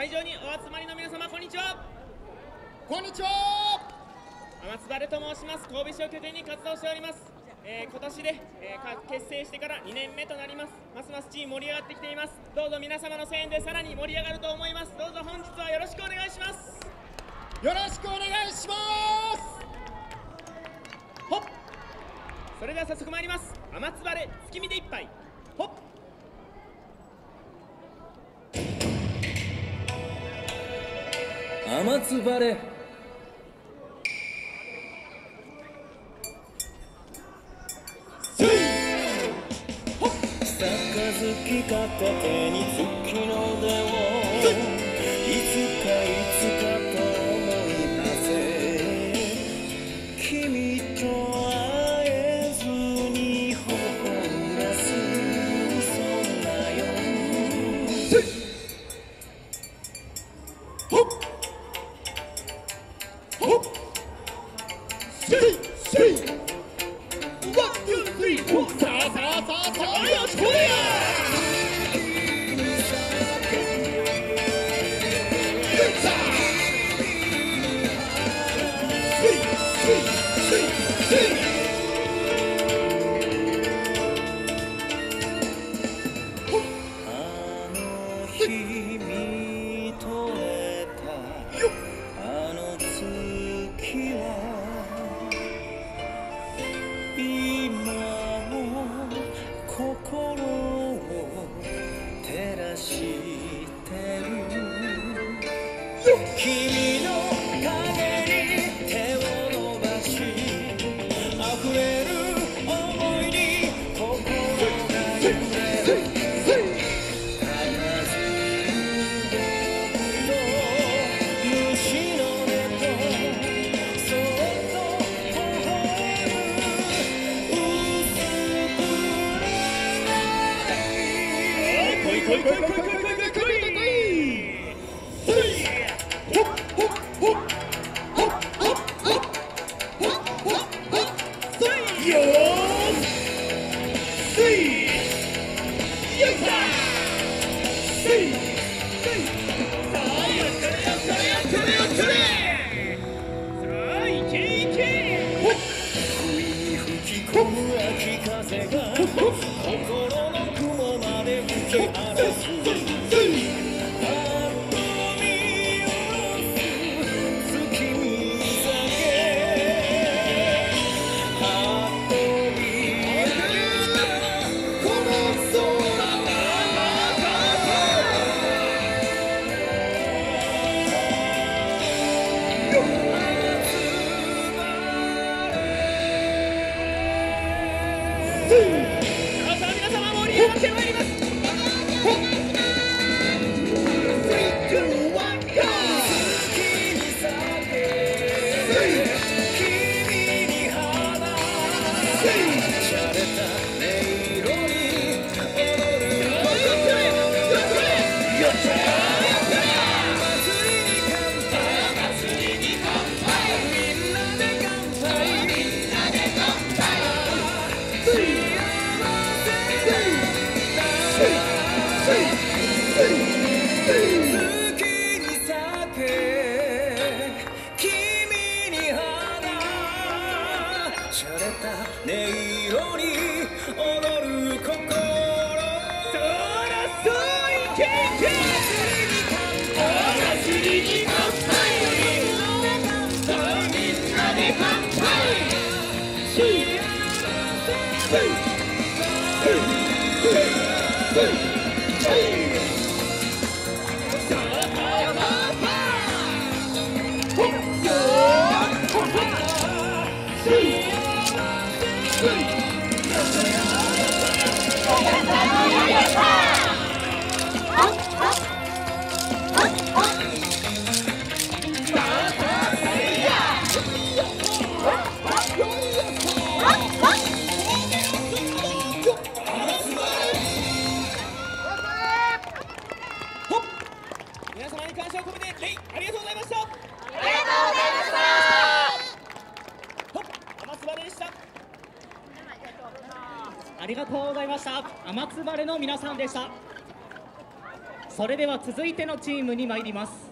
会場にお集まりの皆様、こんにちは。こんにちは。松原と申します。神戸市を拠点に活動しております。今年で、結成してから2年目となります。ますますチーム盛り上がってきています。どうぞ皆様の声援でさらに盛り上がると思います。どうぞ本日はよろしくお願いします。よろしくお願いします。ほっ、それでは早速参ります。雨つばれ月見で一杯。ほっ。雨つばれ。せい。ほっ。杯片手に月の腕を。いつかと思い出せ。君と。ありがとうございました。雨つばれの皆さんでした。それでは続いてのチームに参ります。